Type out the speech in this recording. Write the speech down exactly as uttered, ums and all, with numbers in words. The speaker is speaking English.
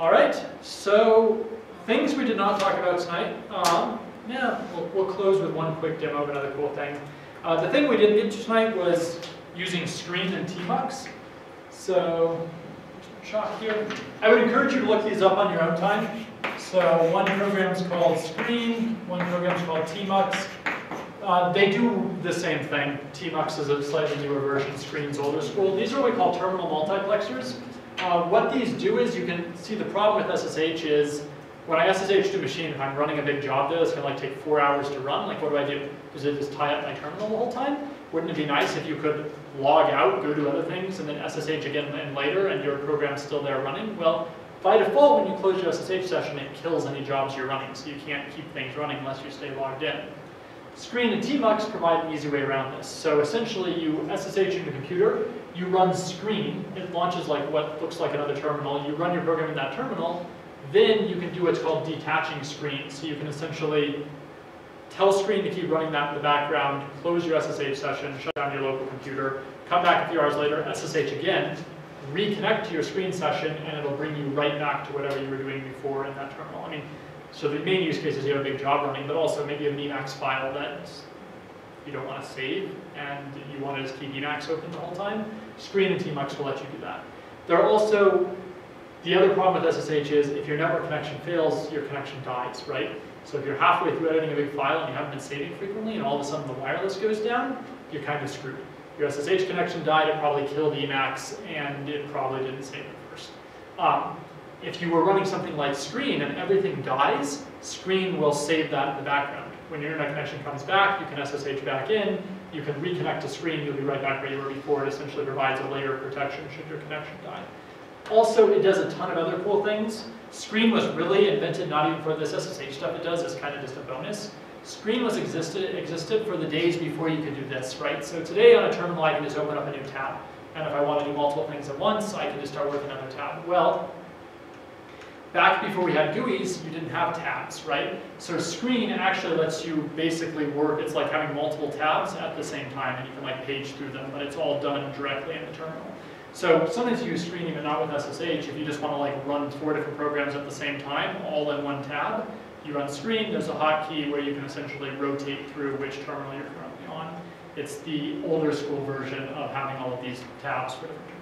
All right, so things we did not talk about tonight. Um, yeah, we'll, we'll close with one quick demo of another cool thing. Uh, the thing we didn't get to tonight was using Screen and Tmux. So, chalk here. I would encourage you to look these up on your own time. So one program is called Screen, one program is called Tmux. Uh, they do the same thing. Tmux is a slightly newer version, Screen's older school. These are what we call terminal multiplexers. Uh, what these do is, you can see the problem with S S H is, when I S S H to machine, if I'm running a big job there, it's going to like take four hours to run. Like, what do I do? Does it just tie up my terminal the whole time? Wouldn't it be nice if you could log out, go to other things, and then S S H again and later, and your program's still there running? Well, by default, when you close your S S H session, it kills any jobs you're running, so you can't keep things running unless you stay logged in. Screen and Tmux provide an easy way around this. So essentially, you S S H in the computer, you run Screen, it launches like what looks like another terminal, you run your program in that terminal, then you can do what's called detaching Screen. So you can essentially tell Screen to keep running that in the background, close your S S H session, shut down your local computer, come back a few hours later, S S H again, reconnect to your Screen session, and it'll bring you right back to whatever you were doing before in that terminal. I mean, so the main use case is you have a big job running, but also maybe you have an Emacs file that you don't want to save, and you want to just keep Emacs open the whole time. Screen and Tmux will let you do that. There are also, the other problem with S S H is, if your network connection fails, your connection dies, right? So if you're halfway through editing a big file and you haven't been saving frequently, and all of a sudden the wireless goes down, you're kind of screwed. Your S S H connection died, it probably killed Emacs, and it probably didn't save it first. Um, If you were running something like Screen and everything dies, Screen will save that in the background. When your internet connection comes back, you can S S H back in, you can reconnect to Screen, you'll be right back where you were before. It essentially provides a layer of protection should your connection die. Also, it does a ton of other cool things. Screen was really invented not even for this S S H stuff it does, it's kind of just a bonus. Screen was existed, existed for the days before you could do this, right? So today on a terminal, I can just open up a new tab. And if I want to do multiple things at once, I can just start with another tab. Well, back before we had G U Is, you didn't have tabs, right? So Screen actually lets you basically work, it's like having multiple tabs at the same time, and you can like page through them, but it's all done directly in the terminal. So sometimes you use Screen even not with S S H, if you just want to like run four different programs at the same time, all in one tab, you run Screen, there's a hotkey where you can essentially rotate through which terminal you're currently on. It's the older school version of having all of these tabs for different terminals.